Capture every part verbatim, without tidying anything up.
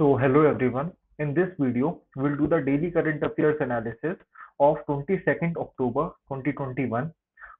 So hello everyone, in this video we'll do the daily current affairs analysis of twenty-second October twenty twenty-one.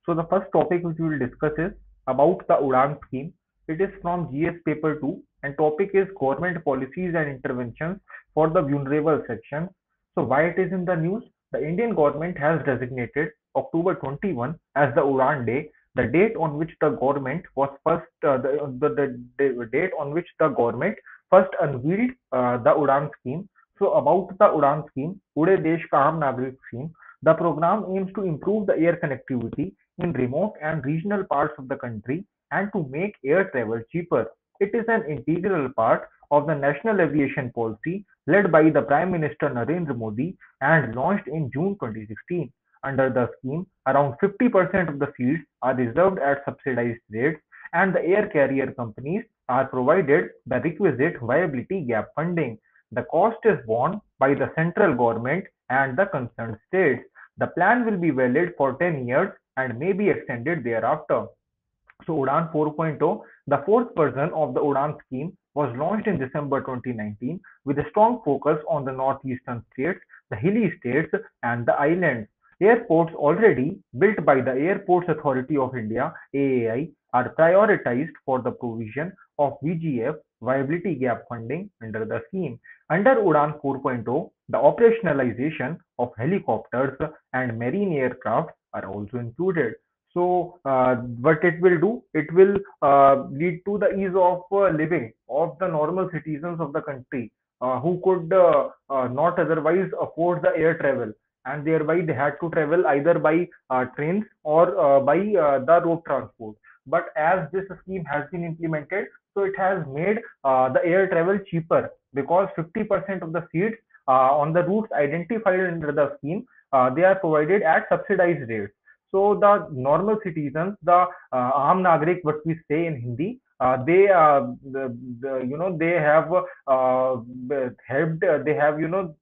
So the first topic which we will discuss is about the UDAN scheme. It is from G S paper two and topic is government policies and interventions for the vulnerable section. So why it is in the news? The Indian government has designated October twenty-first as the UDAN day, the date on which the government was first uh, the, the, the, the date on which the government first unveiled uh, the UDAN scheme. So about the UDAN scheme, Ude Desh Ka Aam Nagrik scheme, the program aims to improve the air connectivity in remote and regional parts of the country and to make air travel cheaper. It is an integral part of the national aviation policy led by the Prime Minister Narendra Modi and launched in June twenty sixteen. Under the scheme, around fifty percent of the seats are reserved at subsidized rates and the air carrier companies are provided the requisite viability gap funding. The cost is borne by the central government and the concerned states. The plan will be valid for ten years and may be extended thereafter. So UDAN four point oh, the fourth version of the UDAN scheme, was launched in December twenty nineteen with a strong focus on the northeastern states, the hilly states and the islands. Airports already built by the Airports Authority of India A A I are prioritized for the provision of V G F viability gap funding under the scheme. Under UDAN four point oh, the operationalization of helicopters and marine aircraft are also included. So uh, what it will do, it will uh, lead to the ease of uh, living of the normal citizens of the country uh, who could uh, uh, not otherwise afford the air travel, and thereby they had to travel either by uh, trains or uh, by uh, the road transport. But as this scheme has been implemented, so it has made uh, the air travel cheaper, because fifty percent of the seats uh, on the routes identified under the scheme, uh, they are provided at subsidized rates. So the normal citizens, the uh, aam nagrik, what we say in Hindi, uh, they, uh, the, the, you know, they have uh, helped, uh, they have, you know,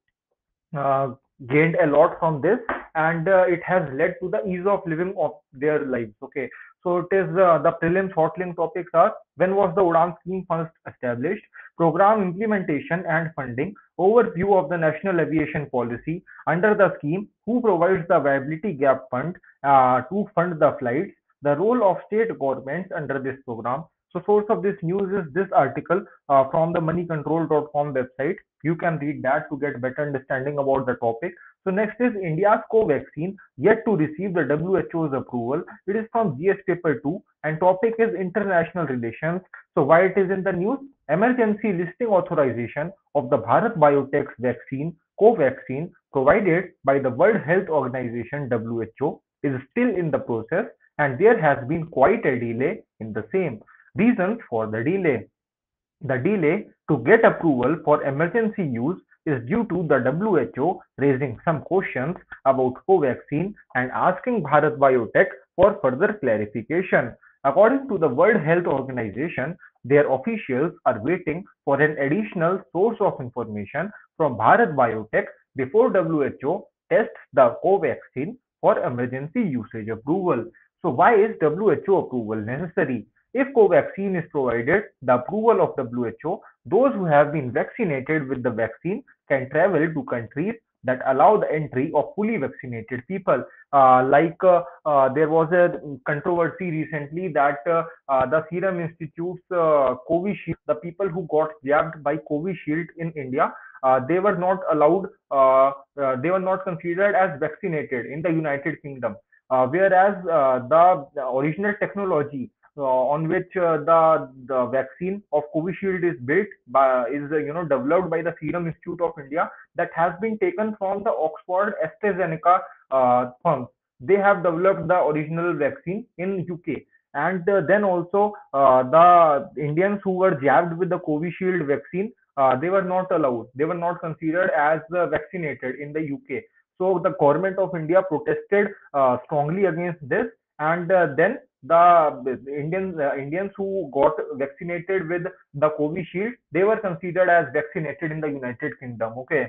uh, gained a lot from this, and uh, it has led to the ease of living of their lives. Okay, so it is uh, the prelims hotline topics are: when was the UDAN scheme first established, program implementation and funding, overview of the national aviation policy under the scheme, who provides the viability gap fund uh, to fund the flights, the role of state governments under this program. So source of this news is this article uh, from the money control dot com website. You can read that to get better understanding about the topic. So next is India's Covaxin yet to receive the W H O's approval. It is from G S paper two and topic is international relations. So why it is in the news? Emergency listing authorization of the Bharat Biotech vaccine Covaxin provided by the World Health Organization W H O is still in the process, and there has been quite a delay in the same. Reasons for the delay. The delay to get approval for emergency use is due to the W H O raising some questions about Covaxin and asking Bharat Biotech for further clarification. According to the World Health Organization, their officials are waiting for an additional source of information from Bharat Biotech before W H O tests the Covaxin for emergency usage approval. So why is W H O approval necessary? If Covaxin is provided the approval of W H O, those who have been vaccinated with the vaccine can travel to countries that allow the entry of fully vaccinated people. Uh, like uh, uh, there was a controversy recently that uh, uh, the Serum Institute's uh, Covishield, the people who got jabbed by Covishield in India, uh, they were not allowed, uh, uh, they were not considered as vaccinated in the United Kingdom. Uh, whereas uh, the, the original technology Uh, on which uh, the the vaccine of Covishield is built by, is uh, you know developed by the Serum Institute of India, that has been taken from the Oxford AstraZeneca uh, firm. They have developed the original vaccine in U K, and uh, then also uh, the Indians who were jabbed with the Covishield vaccine, uh, they were not allowed. They were not considered as uh, vaccinated in the U K. So the government of India protested uh, strongly against this, and uh, then. The Indians, uh, Indians who got vaccinated with the Covishield, they were considered as vaccinated in the United Kingdom. Okay,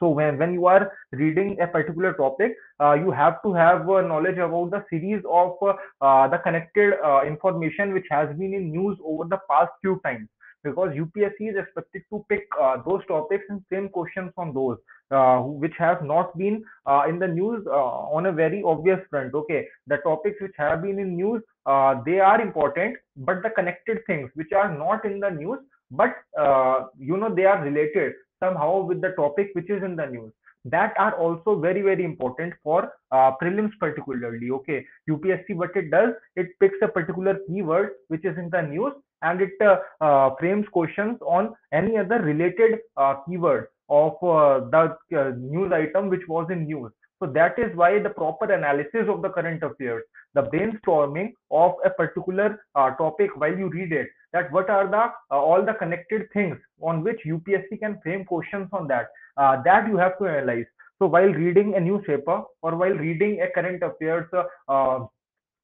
so when when you are reading a particular topic, uh, you have to have uh, knowledge about the series of uh, uh, the connected uh, information which has been in news over the past few times. because U P S C is expected to pick uh, those topics and same questions from those uh, which have not been uh, in the news uh, on a very obvious front. Okay, the topics which have been in news, uh, they are important, but the connected things which are not in the news, but uh, you know, they are related somehow with the topic which is in the news, that are also very very important for uh, prelims particularly. Okay, U P S C, what it does, it picks a particular keyword which is in the news and it uh, uh, frames questions on any other related uh, keyword of uh, the uh, news item which was in news. So that is why the proper analysis of the current affairs, the brainstorming of a particular uh, topic while you read it, that what are the uh, all the connected things on which U P S C can frame questions on that, uh, that you have to analyze. So while reading a newspaper or while reading a current affairs uh, uh,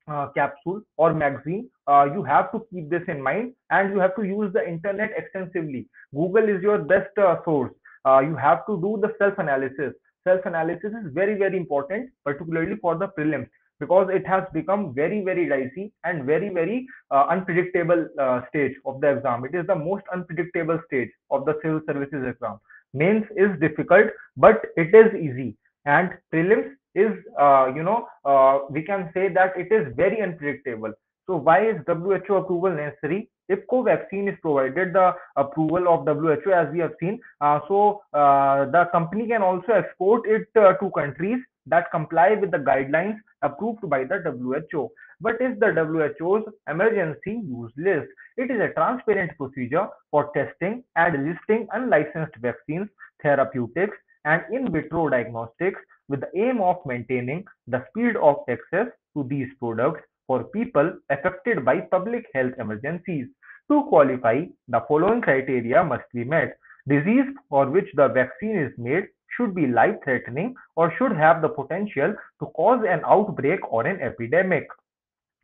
uh, capsule or magazine, uh, you have to keep this in mind, and you have to use the internet extensively. Google is your best uh, source. Uh, you have to do the self-analysis. Self-analysis is very very important, particularly for the prelims, because it has become very very dicey and very very uh, unpredictable uh, stage of the exam. It is the most unpredictable stage of the civil services exam. Mains is difficult, but it is easy, and prelims is uh, you know uh, we can say that it is very unpredictable. So why is W H O approval necessary? If Covaxin is provided the approval of W H O, as we have seen, uh, so uh, the company can also export it uh, to countries that comply with the guidelines approved by the W H O. But is the W H O's emergency use list? It is a transparent procedure for testing and listing unlicensed vaccines, therapeutics, and in vitro diagnostics with the aim of maintaining the speed of access to these products for people affected by public health emergencies. To qualify, the following criteria must be met. Disease for which the vaccine is made should be life-threatening or should have the potential to cause an outbreak or an epidemic.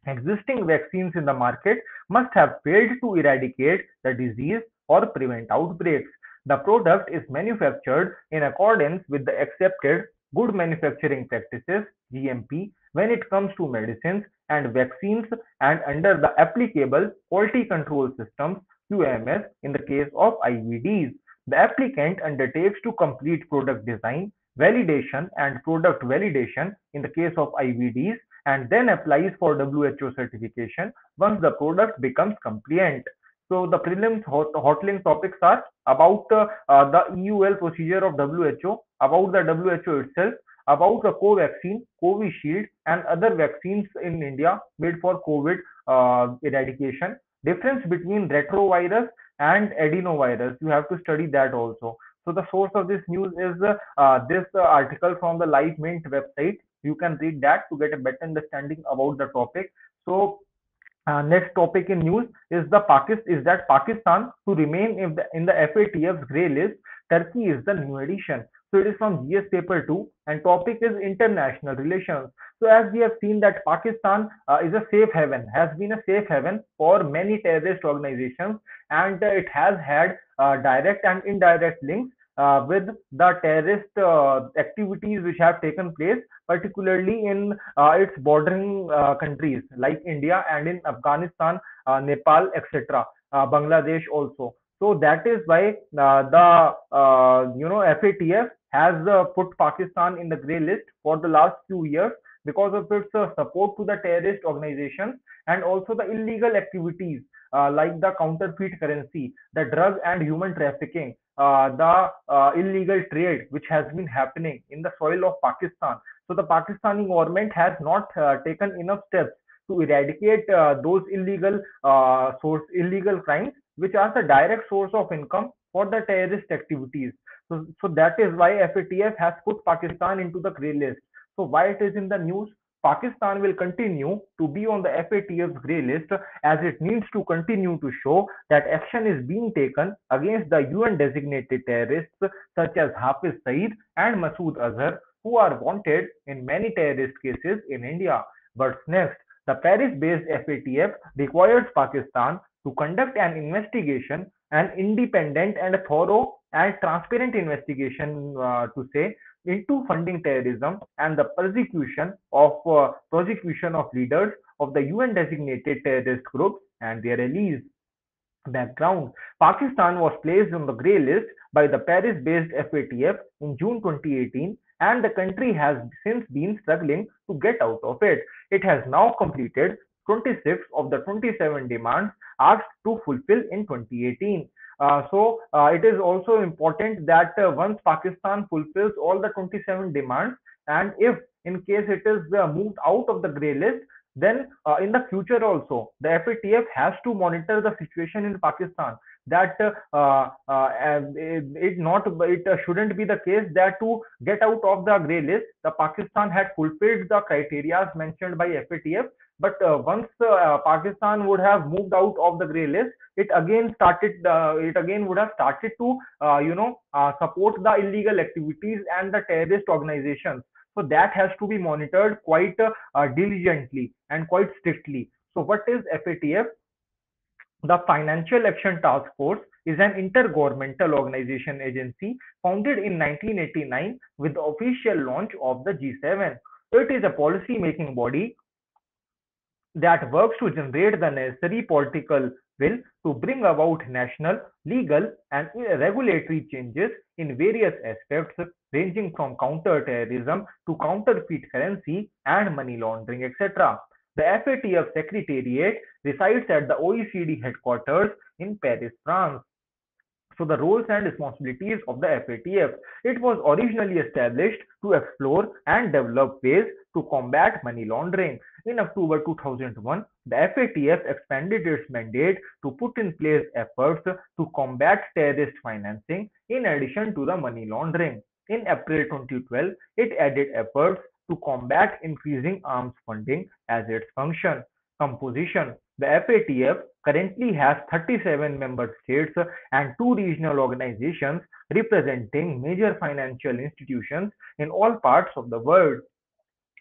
Existing vaccines in the market must have failed to eradicate the disease or prevent outbreaks. The product is manufactured in accordance with the accepted good manufacturing practices, G M P, when it comes to medicines and vaccines, and under the applicable quality control systems, Q M S, in the case of I V Ds. The applicant undertakes to complete product design, validation, and product validation in the case of I V Ds, and then applies for W H O certification once the product becomes compliant. So the prelims hot, hotline topics are about uh, uh, the E U L procedure of W H O, about the W H O itself, about the Covaxin, Covishield, and other vaccines in India made for COVID uh, eradication, difference between retrovirus and adenovirus. You have to study that also. So the source of this news is uh, this uh, article from the Live Mint website. You can read that to get a better understanding about the topic. So Uh, next topic in news is the Pakistan is that Pakistan to remain in the, in the F A T F's grey list. Turkey is the new addition. So it is from G S paper two, and topic is international relations. So as we have seen that Pakistan uh, is a safe haven, has been a safe haven for many terrorist organizations, and uh, it has had uh, direct and indirect links Uh, with the terrorist uh, activities which have taken place, particularly in uh, its bordering uh, countries like India and in Afghanistan, uh, Nepal, et cetera, uh, Bangladesh also. So that is why uh, the uh, you know F A T F has uh, put Pakistan in the grey list for the last few years because of its uh, support to the terrorist organizations and also the illegal activities uh, like the counterfeit currency, the drug and human trafficking, Uh, the uh, illegal trade which has been happening in the soil of Pakistan. So the Pakistani government has not uh, taken enough steps to eradicate uh, those illegal uh, source illegal crimes which are the direct source of income for the terrorist activities. So, so that is why F A T F has put Pakistan into the grey list. So why it is in the news? Pakistan will continue to be on the F A T F's grey list as it needs to continue to show that action is being taken against the U N-designated terrorists such as Hafiz Saeed and Masood Azhar, who are wanted in many terrorist cases in India. But next, the Paris-based F A T F requires Pakistan to conduct an investigation, an independent and thorough and transparent investigation uh, to say, into funding terrorism and the persecution of uh, prosecution of leaders of the U N designated terrorist groups and their allies. Background. Pakistan was placed on the grey list by the Paris-based F A T F in June twenty eighteen, and the country has since been struggling to get out of it. It has now completed twenty-six of the twenty-seven demands asked to fulfill in twenty eighteen. Uh, so uh, it is also important that uh, once Pakistan fulfills all the twenty-seven demands, and if in case it is uh, moved out of the grey list, then uh, in the future also the F A T F has to monitor the situation in Pakistan, that uh, uh, it not it shouldn't be the case that to get out of the grey list, the Pakistan had fulfilled the criteria mentioned by F A T F, but uh, once uh, Pakistan would have moved out of the grey list, it again started uh, it again would have started to uh, you know uh, support the illegal activities and the terrorist organizations. So that has to be monitored quite uh, diligently and quite strictly. So what is F A T F? The Financial Action Task Force is an intergovernmental organization agency founded in nineteen eighty-nine with the official launch of the G seven. It is a policy-making body that works to generate the necessary political will to bring about national, legal, and regulatory changes in various aspects ranging from counter-terrorism to counterfeit currency and money laundering, et cetera. The F A T F Secretariat resides at the O E C D headquarters in Paris, France. So the roles and responsibilities of the F A T F. It was originally established to explore and develop ways to combat money laundering. In October two thousand one, the F A T F expanded its mandate to put in place efforts to combat terrorist financing in addition to the money laundering. In April twenty twelve, it added efforts to combat increasing arms funding as its function. Composition. The F A T F currently has thirty-seven member states and two regional organizations representing major financial institutions in all parts of the world.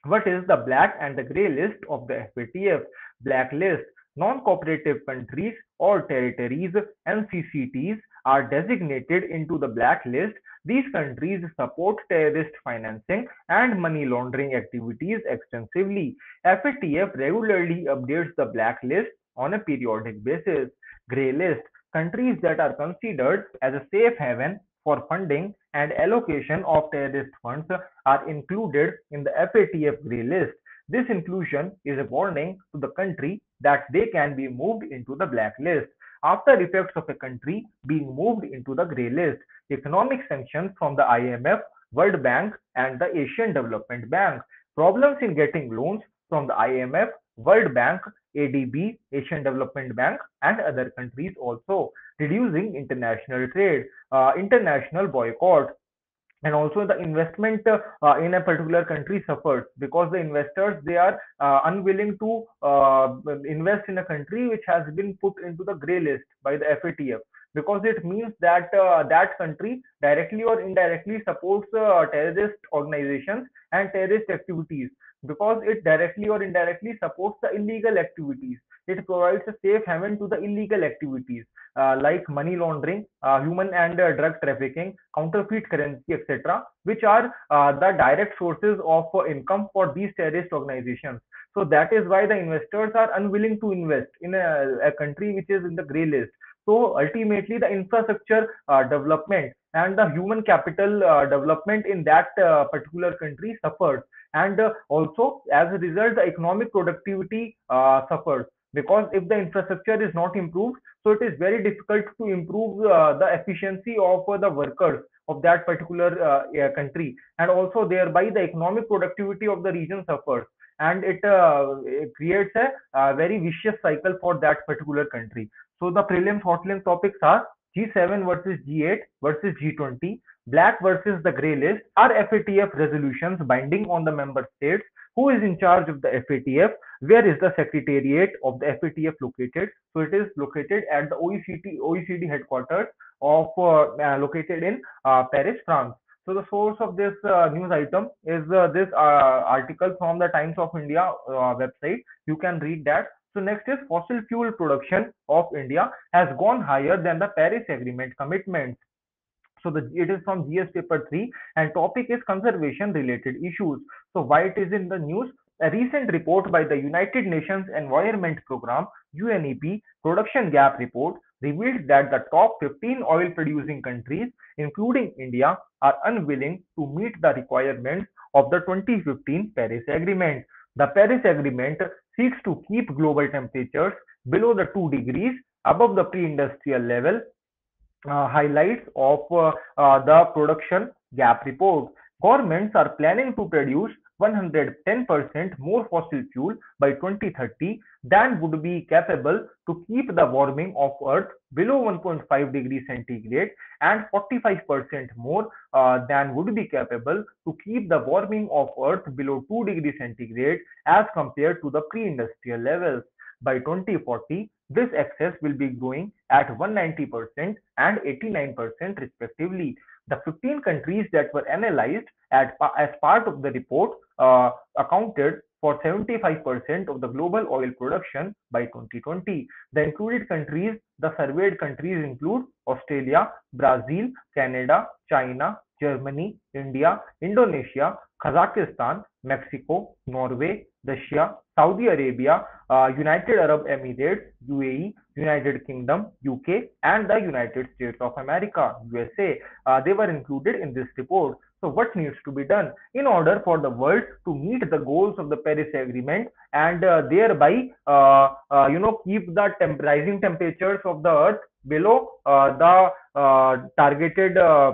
What is the black and the grey list of the F A T F? Black list. Non-cooperative countries or territories, N C C Ts, are designated into the black list. These countries support terrorist financing and money laundering activities extensively. F A T F regularly updates the black list on a periodic basis. Grey list. Countries that are considered as a safe haven for funding and allocation of terrorist funds are included in the F A T F grey list. This inclusion is a warning to the country that they can be moved into the blacklist. After effects of a country being moved into the grey list, economic sanctions from the I M F, World Bank, and the Asian Development Bank. Problems in getting loans from the I M F, World Bank, A D B, Asian Development Bank, and other countries also. Reducing international trade, uh, international boycott. And also the investment uh, in a particular country suffers because the investors, they are uh, unwilling to uh, invest in a country which has been put into the grey list by the F A T F, because it means that uh, that country directly or indirectly supports uh, terrorist organizations and terrorist activities, because it directly or indirectly supports the illegal activities. It provides a safe haven to the illegal activities uh, like money laundering, uh, human and uh, drug trafficking, counterfeit currency, et cetera, which are uh, the direct sources of uh, income for these terrorist organizations. So that is why the investors are unwilling to invest in a, a country which is in the grey list. So ultimately, the infrastructure uh, development and the human capital uh, development in that uh, particular country suffers. And uh, also, as a result, the economic productivity uh, suffers. Because if the infrastructure is not improved, so it is very difficult to improve uh, the efficiency of uh, the workers of that particular uh, country. And also thereby the economic productivity of the region suffers. And it, uh, it creates a, a very vicious cycle for that particular country. So the prelims hotline topics are G seven versus G eight versus G twenty, black versus the grey list, are F A T F resolutions binding on the member states, who is in charge of the F A T F, where is the secretariat of the F A T F located? So it is located at the O E C D, O E C D headquarters of uh, uh, located in uh, Paris, France. So the source of this uh, news item is uh, this uh, article from the Times of India uh, website. You can read that. So next is fossil fuel production of India has gone higher than the Paris Agreement commitments. So the, it is from G S paper three, and topic is conservation related issues. So why it is in the news? A recent report by the United Nations Environment Programme, U N E P, Production Gap Report revealed that the top fifteen oil producing countries, including India, are unwilling to meet the requirements of the twenty fifteen Paris Agreement. The Paris Agreement seeks to keep global temperatures below the two degrees above the pre-industrial level, uh, highlights of uh, uh, the production gap report. Governments are planning to produce one hundred ten percent more fossil fuel by twenty thirty than would be capable to keep the warming of Earth below one point five degrees centigrade, and forty-five percent more uh, than would be capable to keep the warming of Earth below two degrees centigrade as compared to the pre-industrial levels. By twenty forty, this excess will be growing at one hundred ninety percent and eighty-nine percent respectively. The fifteen countries that were analyzed at, as part of the report uh, accounted for seventy-five percent of the global oil production by twenty twenty. The included countries, the surveyed countries include Australia, Brazil, Canada, China, Germany, India, Indonesia, Kazakhstan, Mexico, Norway, Russia, Saudi Arabia, uh, United Arab Emirates, U A E, United Kingdom, U K, and the United States of America, U S A. Uh, they were included in this report. So what needs to be done in order for the world to meet the goals of the Paris Agreement and uh, thereby, uh, uh, you know, keep the temp rising temperatures of the Earth below uh, the uh, targeted uh,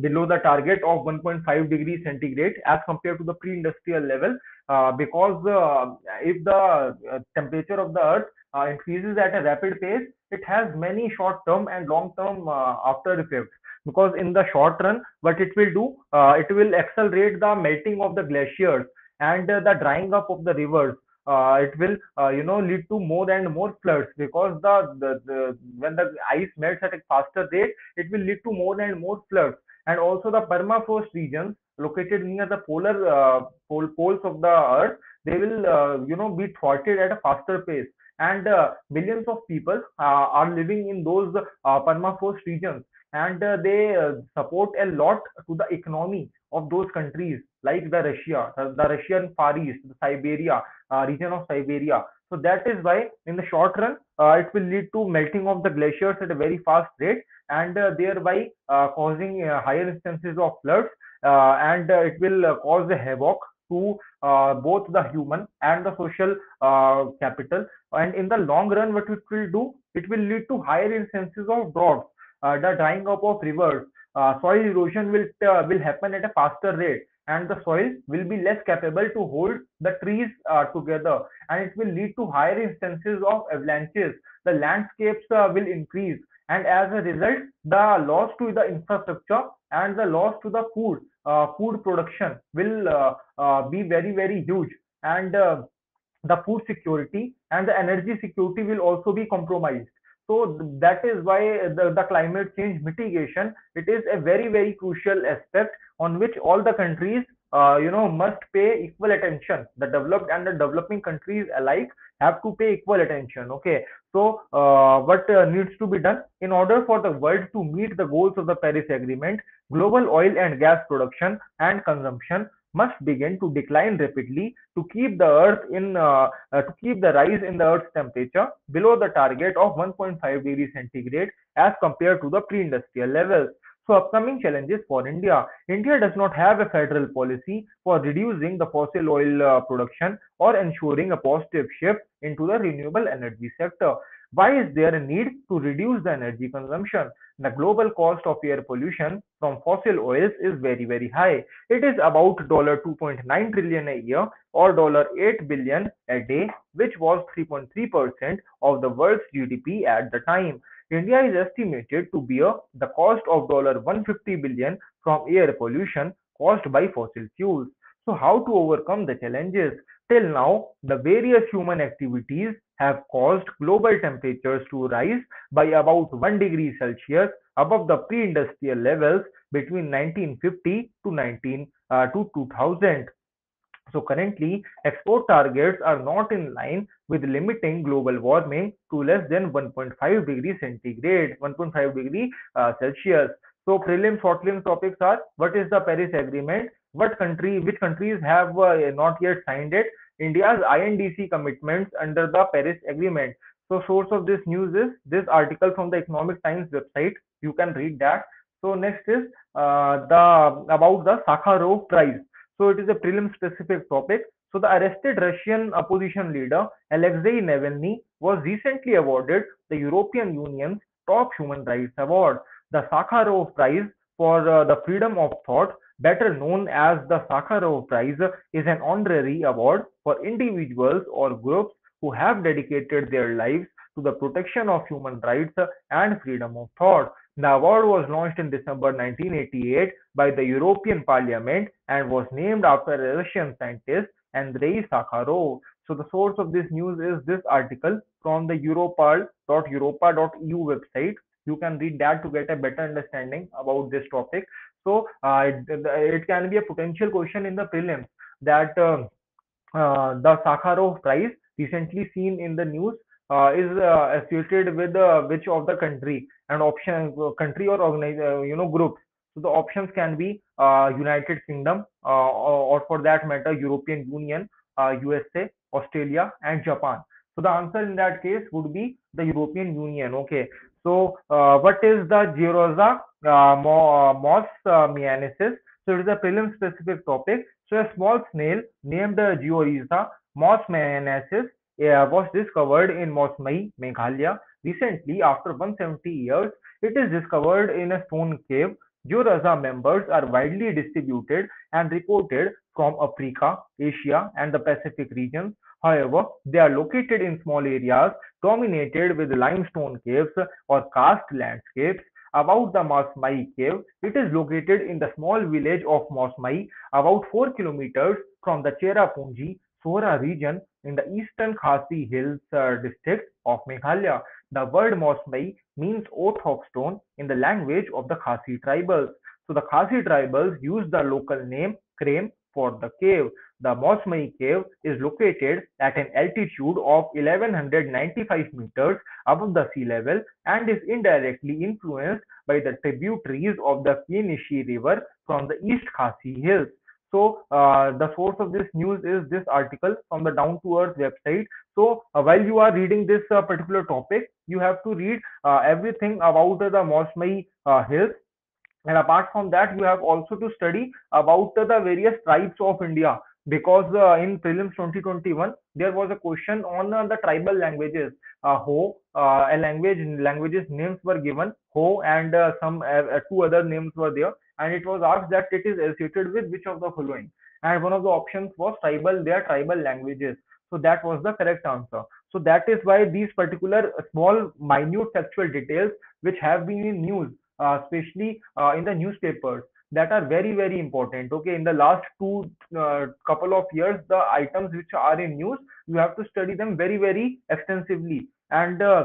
below the target of one point five degrees centigrade as compared to the pre-industrial level, uh, because uh, if the uh, temperature of the Earth uh, increases at a rapid pace, it has many short-term and long-term uh, after effects. Because in the short run, what it will do, uh, it will accelerate the melting of the glaciers and uh, the drying up of the rivers. Uh, it will, uh, you know, lead to more and more floods, because the, the, the when the ice melts at a faster rate, it will lead to more and more floods. And also the permafrost regions located near the polar uh, pole, poles of the Earth, they will, uh, you know, be thwarted at a faster pace. And uh, millions of people uh, are living in those uh, permafrost regions. And uh, they uh, support a lot to the economy of those countries, like the Russia, the, the Russian Far East, the Siberia, uh, region of Siberia. So that is why in the short run, uh, it will lead to melting of the glaciers at a very fast rate, and uh, thereby uh, causing uh, higher instances of floods, uh, and uh, it will uh, cause a havoc to uh, both the human and the social uh, capital. And in the long run, what it will do, it will lead to higher instances of droughts, uh, the drying up of rivers, uh, soil erosion will, uh, will happen at a faster rate, and the soil will be less capable to hold the trees uh, together, and it will lead to higher instances of avalanches. The landscapes uh, will increase, and as a result, the loss to the infrastructure and the loss to the food, uh, food production will uh, uh, be very, very huge. And uh, the food security and the energy security will also be compromised. So that is why the, the climate change mitigation, it is a very, very crucial aspect on which all the countries, uh, you know, must pay equal attention. The developed and the developing countries alike have to pay equal attention. Okay. So uh, what uh, needs to be done in order for the world to meet the goals of the Paris Agreement? Global oil and gas production and consumption must begin to decline rapidly to keep the Earth in uh, uh, to keep the rise in the Earth's temperature below the target of one point five degrees centigrade as compared to the pre-industrial levels. So upcoming challenges for India. India does not have a federal policy for reducing the fossil oil uh, production or ensuring a positive shift into the renewable energy sector. Why is there a need to reduce the energy consumption? The global cost of air pollution from fossil oils is very, very high. It is about two point nine trillion dollars a year or eight billion dollars a day, which was three point three percent of the world's G D P at the time. India is estimated to bear the cost of one hundred fifty billion dollars from air pollution caused by fossil fuels. So how to overcome the challenges? Till now, the various human activities have caused global temperatures to rise by about one degree Celsius above the pre-industrial levels between nineteen fifty to nineteen uh, to two thousand. So currently, export targets are not in line with limiting global warming to less than one point five degrees centigrade, one point five degrees uh, Celsius. So prelim shortlim topics are: what is the Paris Agreement? What country, which countries have uh, not yet signed it? India's I N D C commitments under the Paris Agreement. So source of this news is this article from the Economic Times website. You can read that. So next is uh, the about the Sakharov Prize. So it is a prelim specific topic. So the arrested Russian opposition leader Alexei Navalny was recently awarded the European Union's top human rights award, the Sakharov Prize for uh, the freedom of thought, better known as the Sakharov Prize, is an honorary award for individuals or groups who have dedicated their lives to the protection of human rights and freedom of thought. The award was launched in December nineteen eighty-eight by the European Parliament and was named after a Russian scientist, Andrei Sakharov. So the source of this news is this article from the europarl dot europa dot e u website. You can read that to get a better understanding about this topic. So uh, it, it can be a potential question in the prelims that uh, uh, the Sakharov Prize, recently seen in the news, uh, is uh, associated with uh, which of the country and option uh, country or organize, uh, you know groups. So the options can be uh, United Kingdom uh, or, or for that matter European Union, uh, U S A, Australia and Japan. So the answer in that case would be the European Union. Okay. So uh, what is the Georissa mawsmaiensis? So it is a prelim specific topic. So a small snail named Georissa mawsmaiensis uh, was discovered in Mawsmai, Meghalaya recently after one hundred seventy years. It is discovered in a stone cave. Georissa members are widely distributed and reported from Africa, Asia and the Pacific regions. However, they are located in small areas dominated with limestone caves or karst landscapes. About the Mawsmai cave, it is located in the small village of Mawsmai, about four kilometers from the Cherapungji, Sohra region in the eastern Khasi Hills uh, district of Meghalaya. The word Mawsmai means oath of stone in the language of the Khasi tribals. So the Khasi tribals use the local name Krem for the cave. The Mawsmai cave is located at an altitude of eleven ninety-five meters above the sea level and is indirectly influenced by the tributaries of the Pieni Shi river from the East Khasi Hills. So uh, the source of this news is this article from the Down to Earth website. So uh, while you are reading this uh, particular topic, you have to read uh, everything about uh, the Mawsmai uh, hills. And apart from that, you have also to study about uh, the various tribes of India, because uh, in prelims twenty twenty-one there was a question on uh, the tribal languages. Uh, Ho, uh, a language languages names were given. Ho and uh, some uh, two other names were there, and it was asked that it is associated with which of the following. And one of the options was tribal, their tribal languages. So that was the correct answer. So that is why these particular small, minute factual details which have been in news, Uh, especially uh, in the newspapers, that are very very important. Okay, in the last two uh, couple of years, the items which are in news, you have to study them very very extensively. And uh,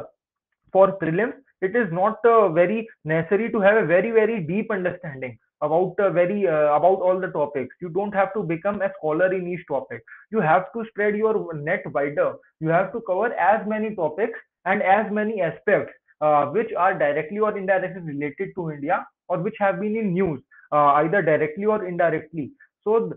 for prelims, it is not uh, very necessary to have a very very deep understanding about uh, very uh, about all the topics. You don't have to become a scholar in each topic. You have to spread your net wider. You have to cover as many topics and as many aspects Uh, which are directly or indirectly related to India, or which have been in news, uh, either directly or indirectly. So uh,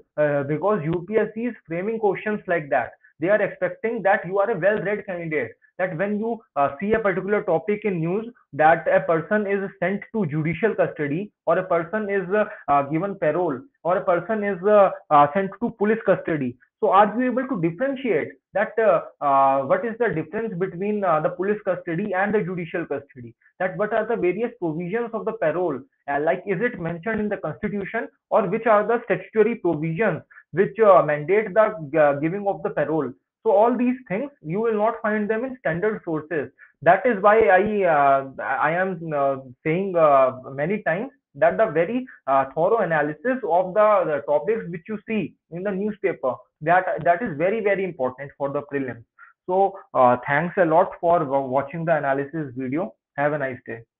because U P S C is framing questions like that, they are expecting that you are a well-read candidate, that when you uh, see a particular topic in news, that a person is sent to judicial custody, or a person is uh, uh, given parole, or a person is uh, uh, sent to police custody. So are you able to differentiate that uh, uh, what is the difference between uh, the police custody and the judicial custody? That what are the various provisions of the parole? Uh, like is it mentioned in the constitution, or which are the statutory provisions which uh, mandate the uh, giving of the parole? So all these things you will not find them in standard sources. That is why I uh, I am uh, saying uh, many times that the very uh, thorough analysis of the, the topics which you see in the newspaper, that that is very very important for the prelims. So uh, thanks a lot for watching the analysis video. Have a nice day.